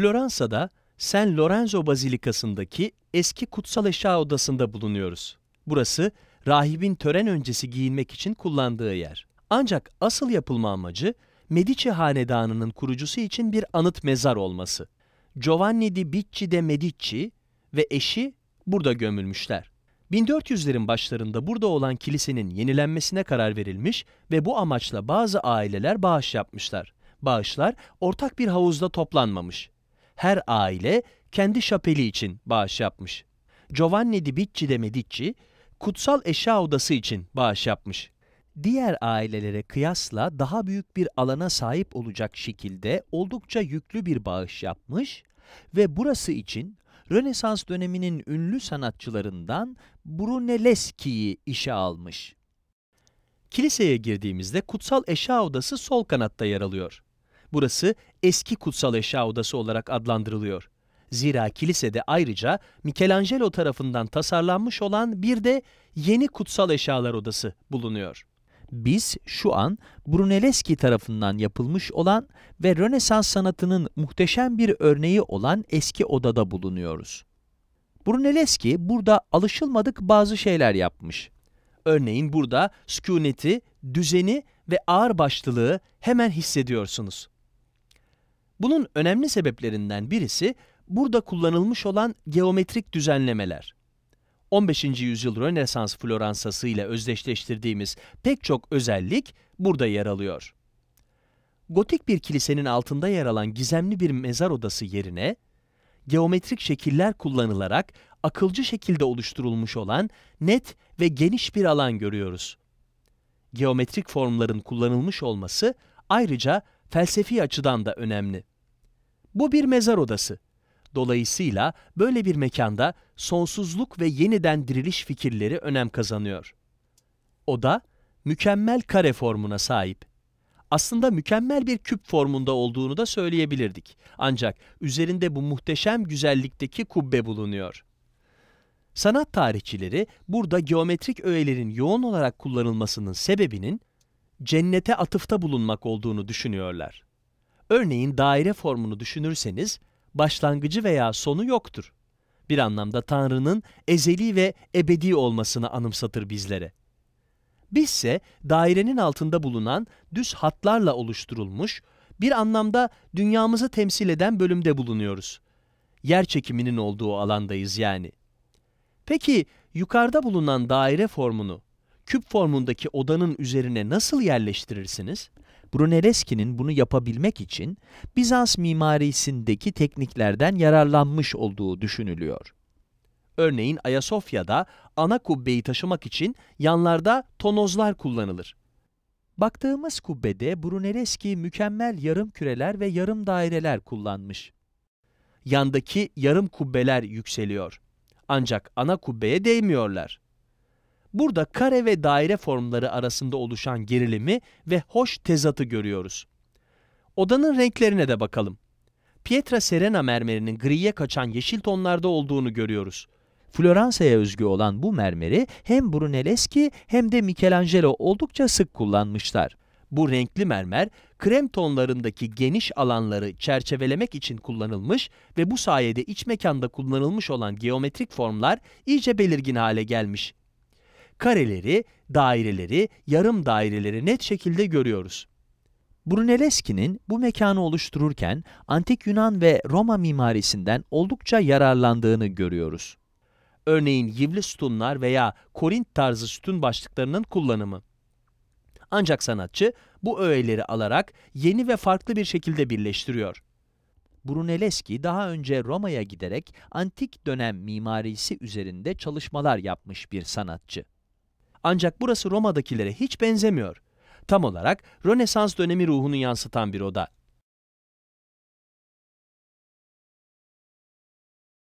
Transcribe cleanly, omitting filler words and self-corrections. Floransa'da San Lorenzo Bazilikası'ndaki eski kutsal eşya odasında bulunuyoruz. Burası rahibin tören öncesi giyinmek için kullandığı yer. Ancak asıl yapılma amacı Medici Hanedanı'nın kurucusu için bir anıt mezar olması. Giovanni di Bicci de Medici ve eşi burada gömülmüşler. 1400'lerin başlarında burada olan kilisenin yenilenmesine karar verilmiş ve bu amaçla bazı aileler bağış yapmışlar. Bağışlar ortak bir havuzda toplanmamış. Her aile kendi şapeli için bağış yapmış. Giovanni di Bicci de Medici, kutsal eşya odası için bağış yapmış. Diğer ailelere kıyasla daha büyük bir alana sahip olacak şekilde oldukça yüklü bir bağış yapmış ve burası için Rönesans döneminin ünlü sanatçılarından Brunelleschi'yi işe almış. Kiliseye girdiğimizde kutsal eşya odası sol kanatta yer alıyor. Burası eski kutsal eşya odası olarak adlandırılıyor. Zira kilisede ayrıca Michelangelo tarafından tasarlanmış olan bir de yeni kutsal eşyalar odası bulunuyor. Biz şu an Brunelleschi tarafından yapılmış olan ve Rönesans sanatının muhteşem bir örneği olan eski odada bulunuyoruz. Brunelleschi burada alışılmadık bazı şeyler yapmış. Örneğin burada sükuneti, düzeni ve ağırbaşlılığı hemen hissediyorsunuz. Bunun önemli sebeplerinden birisi burada kullanılmış olan geometrik düzenlemeler. 15. yüzyıl Rönesans Floransası ile özdeşleştirdiğimiz pek çok özellik burada yer alıyor. Gotik bir kilisenin altında yer alan gizemli bir mezar odası yerine, geometrik şekiller kullanılarak akılcı şekilde oluşturulmuş olan net ve geniş bir alan görüyoruz. Geometrik formların kullanılmış olması ayrıca felsefi açıdan da önemli. Bu bir mezar odası. Dolayısıyla böyle bir mekanda sonsuzluk ve yeniden diriliş fikirleri önem kazanıyor. Oda, mükemmel kare formuna sahip. Aslında mükemmel bir küp formunda olduğunu da söyleyebilirdik. Ancak üzerinde bu muhteşem güzellikteki kubbe bulunuyor. Sanat tarihçileri burada geometrik öğelerin yoğun olarak kullanılmasının sebebinin cennete atıfta bulunmak olduğunu düşünüyorlar. Örneğin daire formunu düşünürseniz, başlangıcı veya sonu yoktur. Bir anlamda Tanrı'nın ezeli ve ebedi olmasını anımsatır bizlere. Bizse dairenin altında bulunan düz hatlarla oluşturulmuş, bir anlamda dünyamızı temsil eden bölümde bulunuyoruz. Yer çekiminin olduğu alandayız yani. Peki yukarıda bulunan daire formunu, küp formundaki odanın üzerine nasıl yerleştirirsiniz? Brunelleschi'nin bunu yapabilmek için Bizans mimarisindeki tekniklerden yararlanmış olduğu düşünülüyor. Örneğin Ayasofya'da ana kubbeyi taşımak için yanlarda tonozlar kullanılır. Baktığımız kubbede Brunelleschi mükemmel yarım küreler ve yarım daireler kullanmış. Yandaki yarım kubbeler yükseliyor. Ancak ana kubbeye değmiyorlar. Burada kare ve daire formları arasında oluşan gerilimi ve hoş tezatı görüyoruz. Odanın renklerine de bakalım. Pietra Serena mermerinin griye kaçan yeşil tonlarda olduğunu görüyoruz. Floransa'ya özgü olan bu mermeri hem Brunelleschi hem de Michelangelo oldukça sık kullanmışlar. Bu renkli mermer, krem tonlarındaki geniş alanları çerçevelemek için kullanılmış ve bu sayede iç mekanda kullanılmış olan geometrik formlar iyice belirgin hale gelmiş. Kareleri, daireleri, yarım daireleri net şekilde görüyoruz. Brunelleschi'nin bu mekanı oluştururken antik Yunan ve Roma mimarisinden oldukça yararlandığını görüyoruz. Örneğin yivli sütunlar veya Korint tarzı sütun başlıklarının kullanımı. Ancak sanatçı bu öğeleri alarak yeni ve farklı bir şekilde birleştiriyor. Brunelleschi daha önce Roma'ya giderek antik dönem mimarisi üzerinde çalışmalar yapmış bir sanatçı. Ancak burası Roma'dakilere hiç benzemiyor. Tam olarak Rönesans dönemi ruhunu yansıtan bir oda.